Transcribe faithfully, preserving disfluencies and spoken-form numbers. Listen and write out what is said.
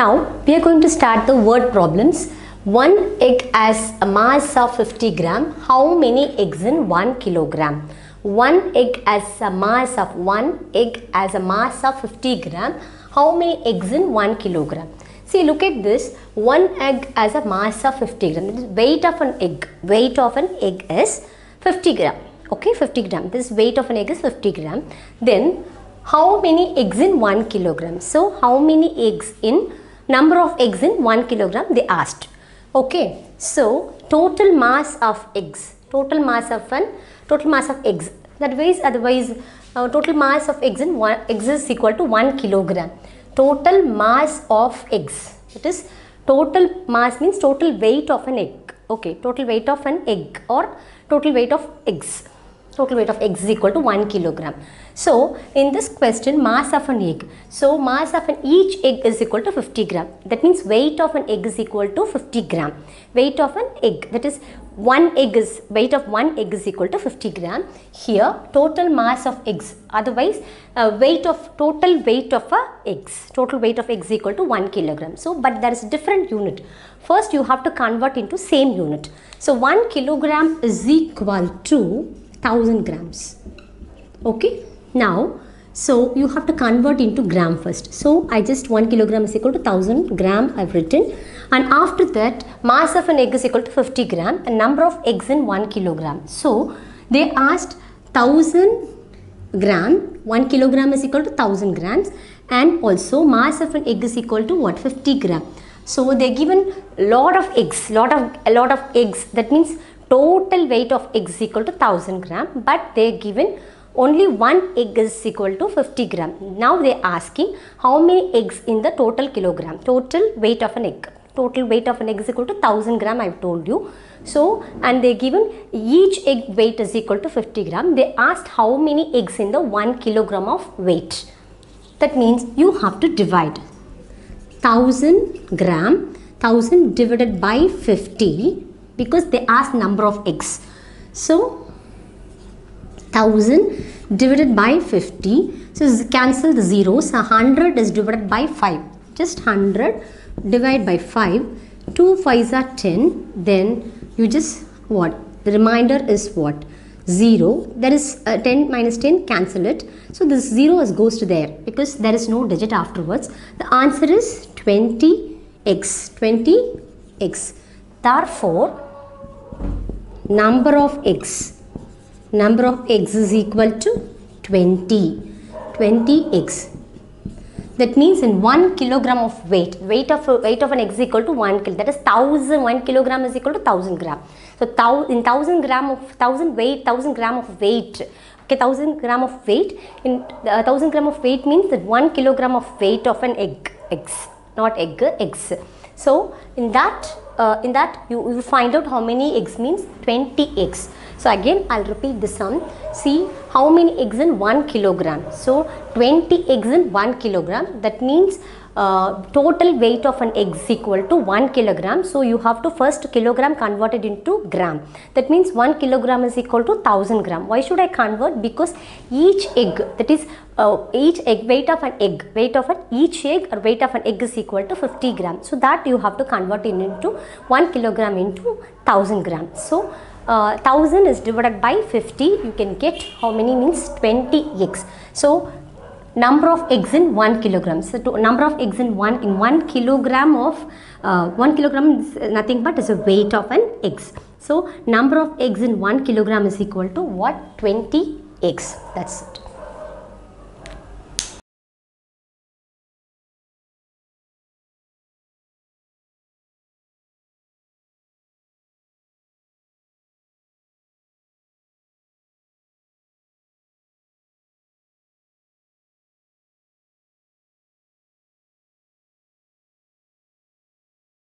Now we are going to start the word problems. One egg has a mass of fifty gram. How many eggs in one kilogram? One egg has a mass of one egg has a mass of fifty gram. How many eggs in one kilogram? See, look at this. One egg has a mass of fifty gram. Weight of an egg. Weight of an egg is fifty gram. Okay, fifty gram. This weight of an egg is fifty gram. Then how many eggs in one kilogram? So how many eggs in number of eggs in one kilogram they asked. Okay, so total mass of eggs. Total mass of an total mass of eggs. That way, otherwise, uh, total mass of eggs in one eggs is equal to one kilogram. Total mass of eggs. It is total mass means total weight of an egg. Okay, total weight of an egg or total weight of eggs. Total weight of eggs is equal to one kilogram. So, in this question, mass of an egg. So, mass of an each egg is equal to fifty gram. That means weight of an egg is equal to fifty gram. Weight of an egg, that is one egg is, weight of one egg is equal to fifty gram. Here, total mass of eggs. Otherwise, uh, weight of, total weight of a eggs. Total weight of eggs is equal to one kilogram. So, but there is a different unit. First, you have to convert into same unit. So, one kilogram is equal to one thousand grams. Okay, now so you have to convert into gram first. So I just one kilogram is equal to one thousand gram I've written, and after that mass of an egg is equal to fifty gram and number of eggs in one kilogram. So they asked one thousand gram, one kilogram is equal to one thousand grams, and also mass of an egg is equal to what, fifty gram. So they given lot of eggs, lot of a lot of eggs. That means total weight of eggs is equal to one thousand gram, but they are given only one egg is equal to fifty gram. Now they are asking how many eggs in the total kilogram, total weight of an egg. Total weight of an egg is equal to one thousand gram, I have told you. So, and they are given each egg weight is equal to fifty gram. They asked how many eggs in the one kilogram of weight. That means you have to divide one thousand gram, one thousand divided by fifty, because they ask number of eggs. So, one thousand divided by fifty. So, cancel the zeros. one hundred is divided by five. Just one hundred divided by five. two fives are ten. Then, you just what? The remainder is what? zero. There is uh, ten minus ten. Cancel it. So, this zero is goes to there because there is no digit afterwards. The answer is twenty eggs. twenty eggs. Therefore, number of eggs, number of eggs is equal to twenty, twenty eggs. That means in one kilogram of weight, weight of weight of an egg is equal to one kilo. That is one thousand, one kilogram is equal to one thousand gram. So, in one thousand gram of, one thousand weight, one thousand gram of weight. Okay, one thousand gram of weight, in uh, one thousand gram of weight means that one kilogram of weight of an egg, eggs, not egg, eggs. So, in that Uh, in that you will find out how many eggs means twenty eggs. So again I'll repeat the sum. See how many eggs in one kilogram. So twenty eggs in one kilogram. That means uh, total weight of an egg is equal to one kilogram. So you have to first kilogram converted into gram. That means one kilogram is equal to one thousand gram. Why should I convert? Because each egg, that is uh, each egg weight of an egg, weight of an each egg or weight of an egg is equal to fifty gram. So that you have to convert in into one kilogram into one thousand gram. So uh, one thousand is divided by fifty. You can get how many means twenty eggs. So number of eggs in one kilogram. So to number of eggs in one in one kilogram of uh, one kilogram is nothing but is a weight of an eggs. So number of eggs in one kilogram is equal to what, twenty eggs. That's it.